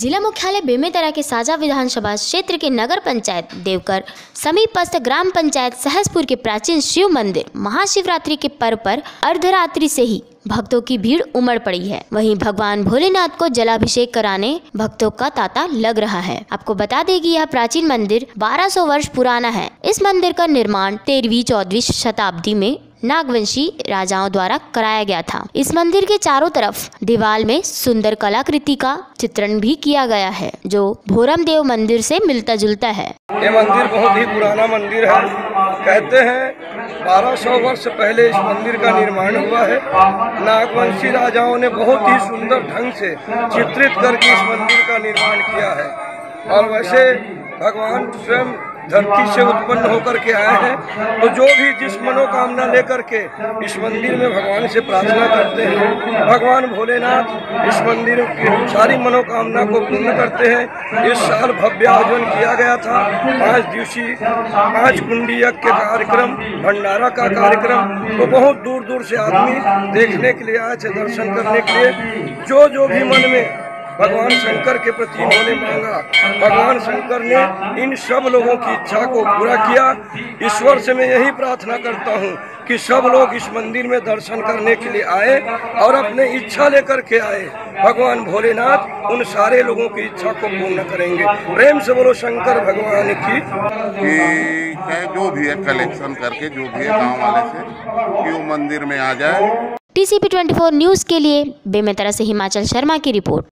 जिला मुख्यालय बेमेतरा के साजा विधानसभा क्षेत्र के नगर पंचायत देवकर समीपस्थ ग्राम पंचायत सहसपुर के प्राचीन शिव मंदिर महाशिवरात्रि के पर्व पर अर्धरात्रि से ही भक्तों की भीड़ उमड़ पड़ी है। वहीं भगवान भोलेनाथ को जलाभिषेक कराने भक्तों का तांता लग रहा है। आपको बता दें कि यह प्राचीन मंदिर 1200 वर्ष पुराना है। इस मंदिर का निर्माण 13वीं-14वीं शताब्दी में नागवंशी राजाओं द्वारा कराया गया था। इस मंदिर के चारों तरफ दीवार में सुंदर कलाकृति का चित्रण भी किया गया है, जो भोरमदेव मंदिर से मिलता जुलता है। ये मंदिर बहुत ही पुराना मंदिर है। कहते हैं 1200 वर्ष पहले इस मंदिर का निर्माण हुआ है। नागवंशी राजाओं ने बहुत ही सुंदर ढंग से चित्रित करके इस मंदिर का निर्माण किया है। और वैसे भगवान स्वयं धरती से उत्पन्न होकर के आए हैं, तो जो भी जिस मनोकामना लेकर के इस मंदिर में भगवान से प्रार्थना करते हैं, भगवान भोलेनाथ इस मंदिर की सारी मनोकामना को पूर्ण करते हैं। इस साल भव्य आयोजन किया गया था। 5 दिवसीय 5 कुंडी यज्ञ के कार्यक्रम, भंडारा का कार्यक्रम, तो बहुत दूर दूर से आदमी देखने के लिए आए थे, दर्शन करने के लिए। जो भी मन में भगवान शंकर के प्रति उन्होंने मांगा, भगवान शंकर ने इन सब लोगों की इच्छा को पूरा किया। ईश्वर से मैं यही प्रार्थना करता हूँ कि सब लोग इस मंदिर में दर्शन करने के लिए आए और अपने इच्छा लेकर के आए। भगवान भोलेनाथ उन सारे लोगों की इच्छा को पूर्ण करेंगे। प्रेम से बोलो शंकर भगवान की। जो भी है कलेक्शन करके जो भी है गाँव वाले से कि वो मंदिर में आ जाए। TCP24 न्यूज़ के लिए बेमेतरा से हिमाचल शर्मा की रिपोर्ट।